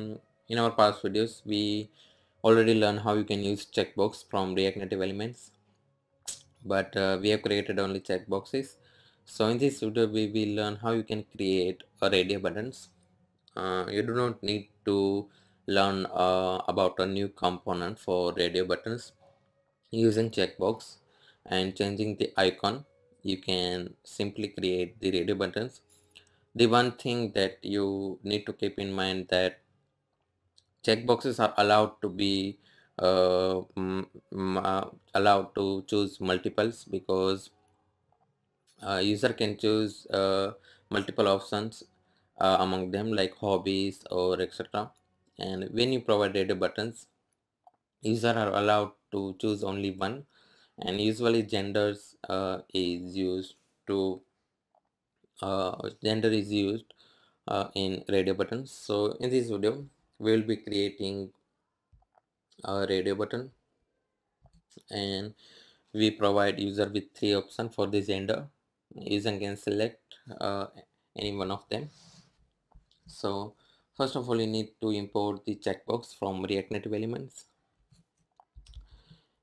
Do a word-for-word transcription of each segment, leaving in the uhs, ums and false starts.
In our past videos, we already learned how you can use checkbox from React Native Elements, but uh, we have created only checkboxes. So in this video, we will learn how you can create a radio buttons. Uh, you do not need to learn uh, about a new component for radio buttons. Using checkbox and changing the icon, you can simply create the radio buttons. The one thing that you need to keep in mind that checkboxes are allowed to be uh, allowed to choose multiples, because uh, user can choose uh, multiple options uh, among them, like hobbies or et cetera. And when you provide radio buttons, user are allowed to choose only one, and usually genders uh, is used to uh, gender is used uh, in radio buttons. So in this video, we will be creating a radio button, and we provide user with three options for this gender. User can select uh, any one of them. So first of all, you need to import the checkbox from React Native Elements.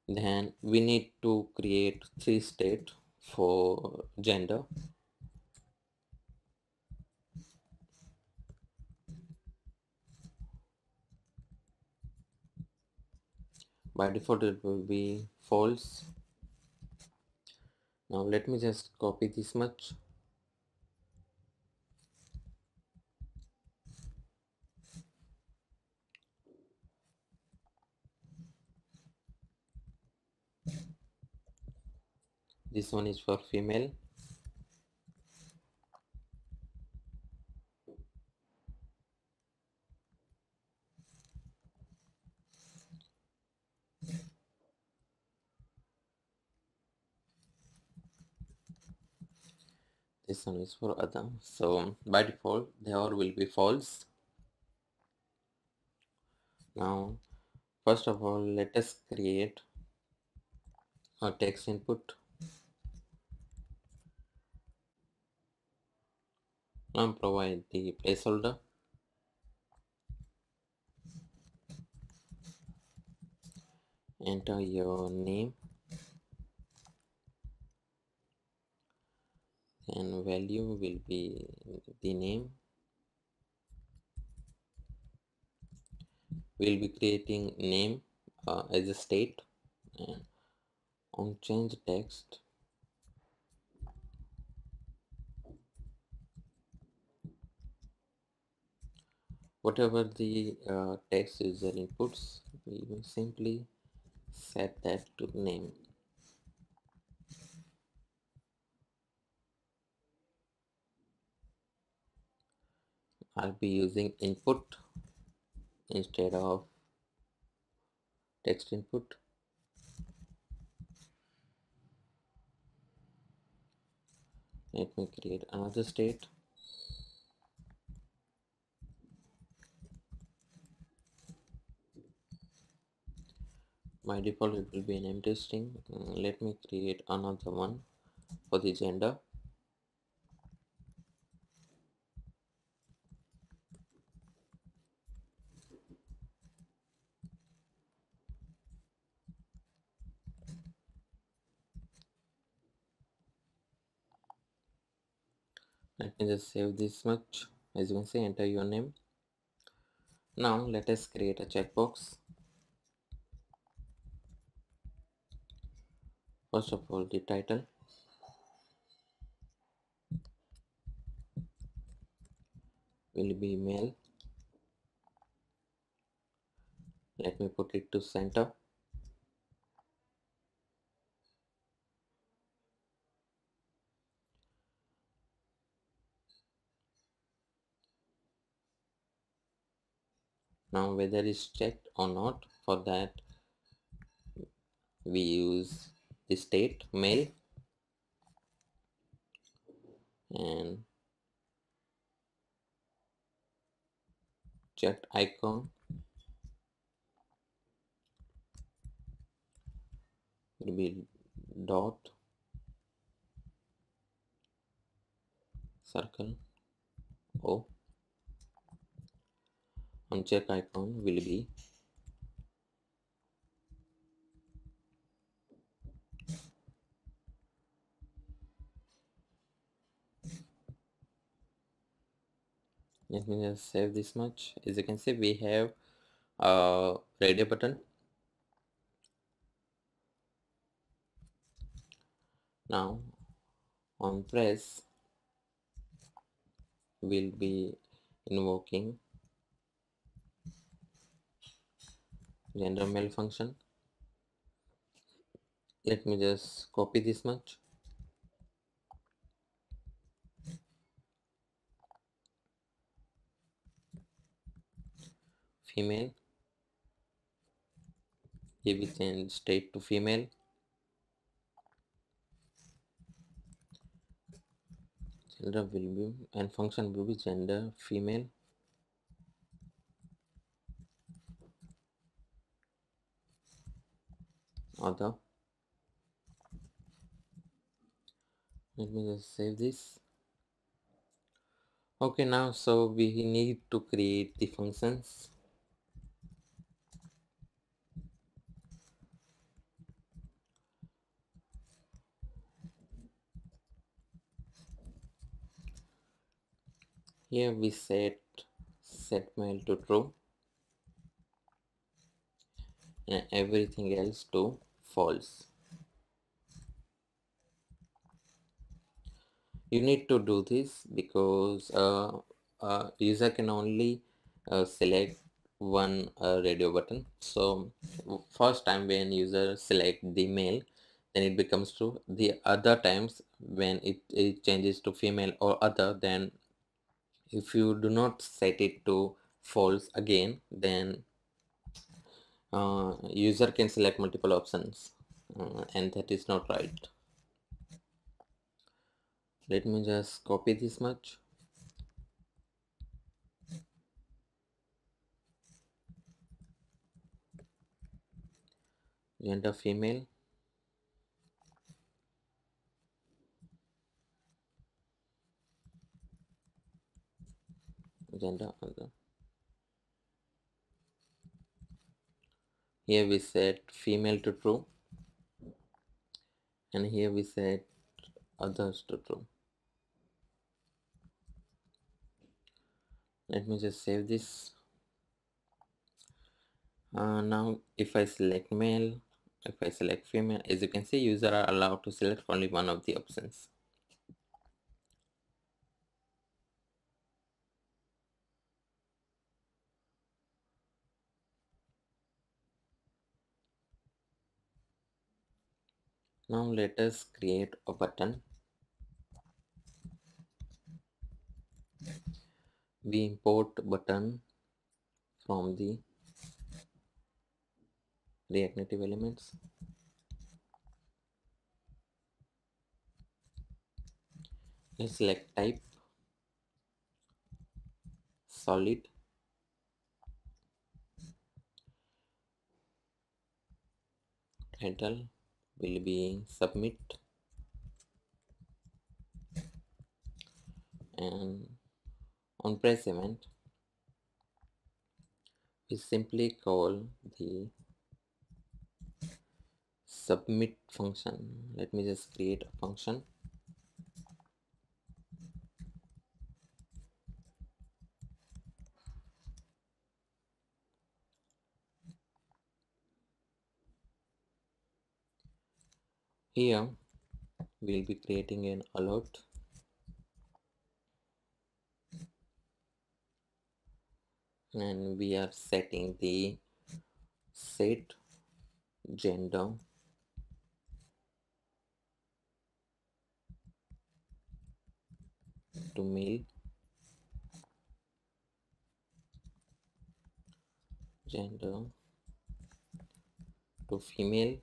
Then we need to create three states for gender. By default, it will be false. Now let me just copy this much. This one is for female. This one is for other. So by default, they all will be false. Now, first of all, let us create a text input. Now provide the placeholder. Enter your name and value will be the name. We'll be creating name uh, as a state, and on change text whatever the uh, text user inputs, we will simply set that to name. I'll be using input instead of text input. Let me create another state. By default, it will be an empty string. Let me create another one for the gender. Let me just save this much. As you can see, enter your name. Now let us create a checkbox. First of all, the title, will be male. Let me put it to center. Now whether it's checked or not, for that we use the state male, and checked icon will be dot, circle, O. on check icon will be let me just save this much. As you can see, we have a radio button. Now on press will be invoking random mail function. Let me just copy this much. Female, here we change state to female. Gender will be and function will be gender female. Other, let me just save this. Okay, now so we need to create the functions. Here we set setMail to true and everything else to false. You need to do this because uh, uh, user can only uh, select one uh, radio button. So first time when user select the male, then it becomes true. The other times when it, it changes to female or other, then if you do not set it to false again, then uh, user can select multiple options, uh, and that is not right. Let me just copy this much. Gender female. Gender other. Here we set female to true and here we set others to true. Let me just save this. Uh, now if I select male, if I select female, as you can see, user are allowed to select only one of the options. Now let us create a button. We import button from the React Native Elements. Let's select type solid. Title will be submit and on press event we simply call the submit function. Let me just create a function. Here we'll be creating an alert. And we are setting the set gender to male, gender to female.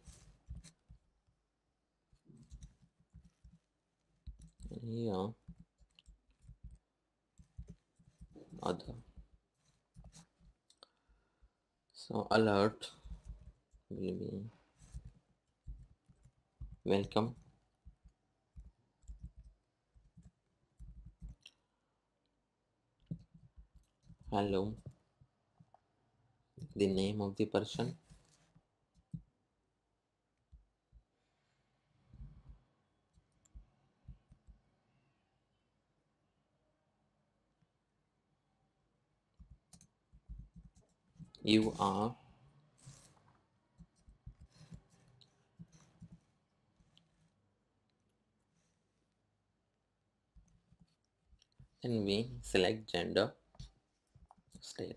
Here other. So alert will be welcome. Hello the name of the person, you are and we select gender state.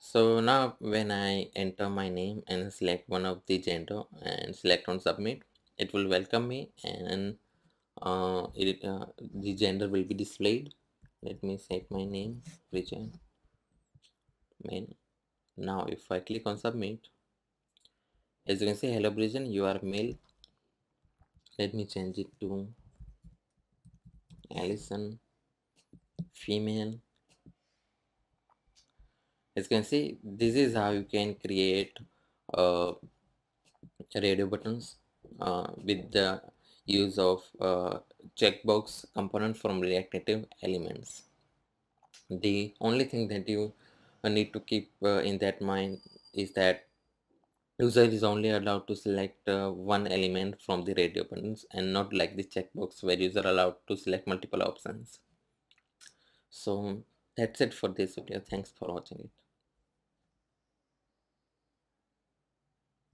So now when I enter my name and select one of the gender and select on submit, it will welcome me and uh, it, uh, the gender will be displayed. Let me set my name, Vijay. Man. Now if I click on submit, as you can see, hello Brijan, you are male. Let me change it to Allison, female. As you can see, this is how you can create uh, radio buttons uh, with the use of uh, checkbox component from React Native Elements. The only thing that you I need to keep uh, in that mind is that user is only allowed to select uh, one element from the radio buttons, and not like the checkbox where user allowed to select multiple options. So that's it for this video. Thanks for watching it.